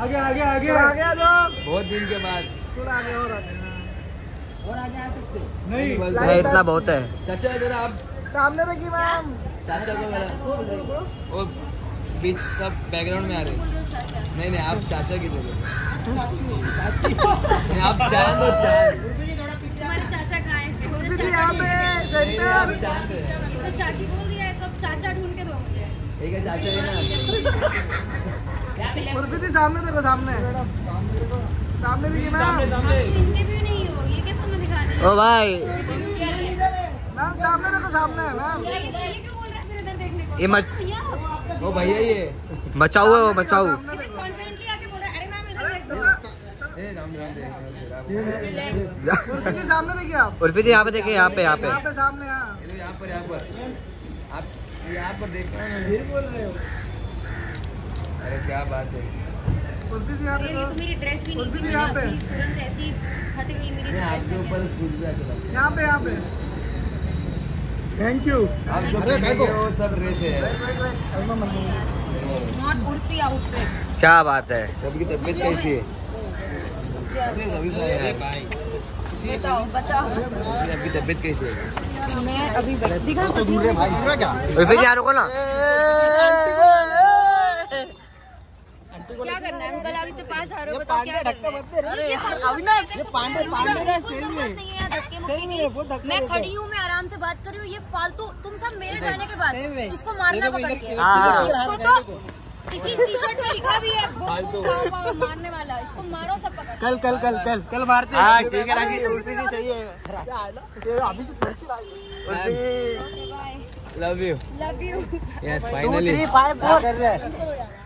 आगे आगे आगे आगे आ जाओ, बहुत दिन के बाद थोड़ा आगे हो रहा है। और आगे आ सकते नहीं, इतना बहुत है। चाचा जरा आप सामने देखिए मैम, चाचा को और बीच सब बैकग्राउंड में आ रहे। नहीं नहीं आप चाचा की बोलो, आप चांद हो चांद। हमारे चाचा का है तो चाची बोल दिया है, तो चाचा ढूंढ के दो मुझे। ठीक है चाचा है ना, उर्फी जी सामने देखो, सामने सामने देखिए मैम। ओ भाई मैम सामने देखो, सामने मैम। ये ओ भैया ये बचाओ है, वो बचाओ। उर्फी जी सामने देखिए आप, उर्फी जी यहाँ पे देखिए, यहाँ पे सामने, यहाँ पर देख रहे हो। अरे क्या बात है, कुर्सी भी यहाँ पे, मेरी ड्रेस भी नहीं, भी यहाँ पे तुरंत ऐसी हट गई मेरी ड्रेस के ऊपर। यहाँ पे थैंक यू। आप जो देखो वो सब ड्रेस है, नॉट कुर्सी आउटफिट। क्या बात है, सबकी तबीयत कैसी है भाई? बताओ बताओ आपकी तबीयत कैसी है? मैं अभी दिखा तो दूर है भाई, पूरा क्या वैसे यारों को ना क्या करना है अंकल? अभी तो पास आ रहे हो, बताओ क्या करना है? अरे अविनाश ये पांडे का सेल में मैं खड़ी हूँ, मैं आराम से बात कर रही हूँ, ये फालतू तुम सब मेरे जाने के बाद इसको मारना पकड़ के। इसको तो इसकी टी-शर्ट में लिखा भी है मारने वाला, इसको मारो सब पकड़। कल मारते हैं, ठीक है ना? सही है। लव यू यस, फाइनली 3 5 4 कर रहे हैं।